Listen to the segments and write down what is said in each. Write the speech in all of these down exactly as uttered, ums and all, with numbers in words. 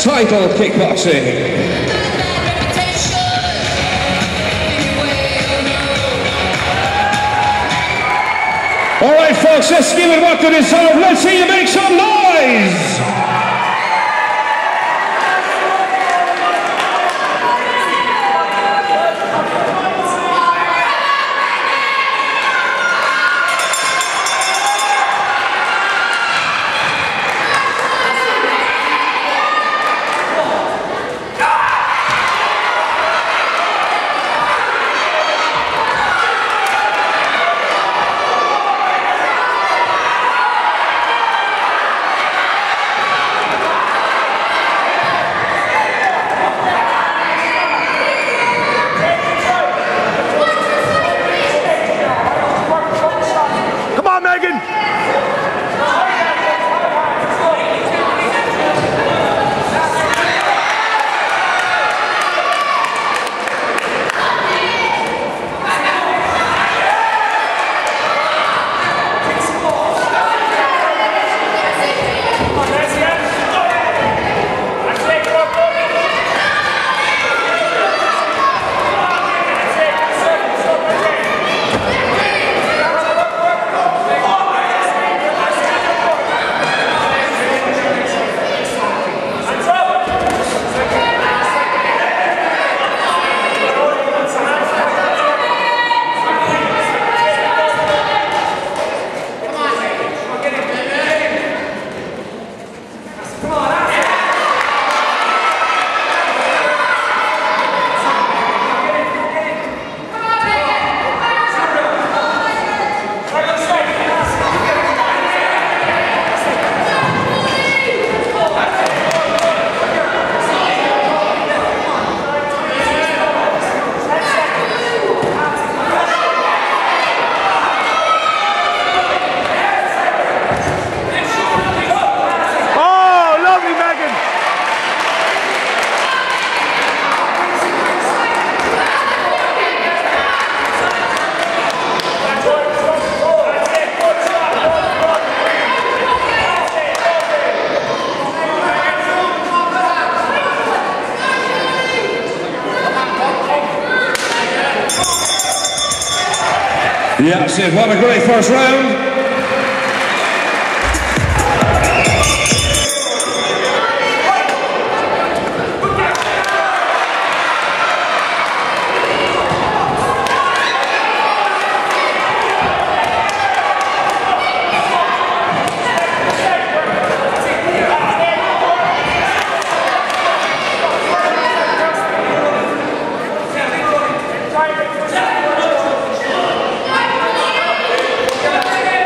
Title Kickboxing. All right, folks, let's give it what to deserve. Let's see you make some noise. Yes, it, what a great first round. Thank you.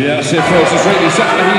Yes, it folks, it's really sad.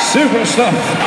Super stuff.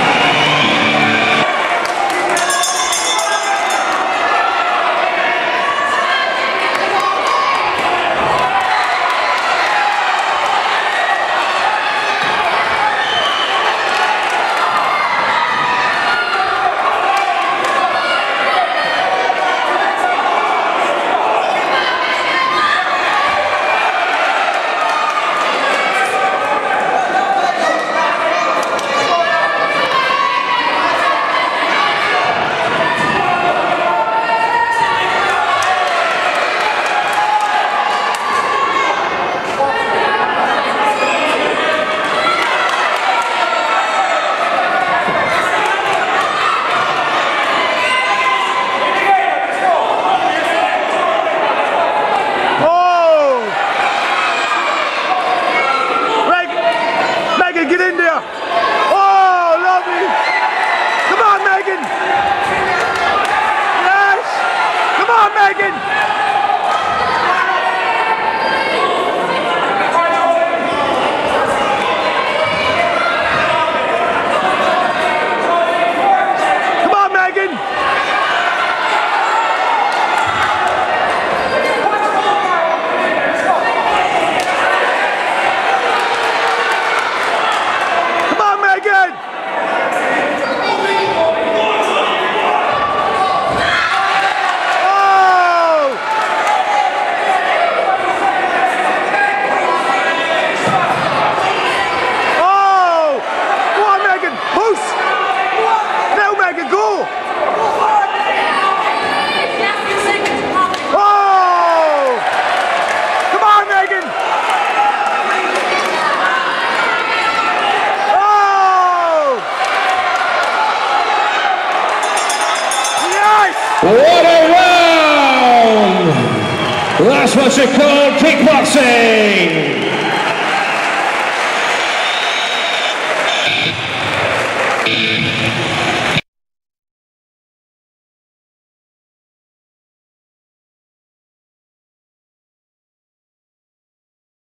What a round! That's what you call kickboxing!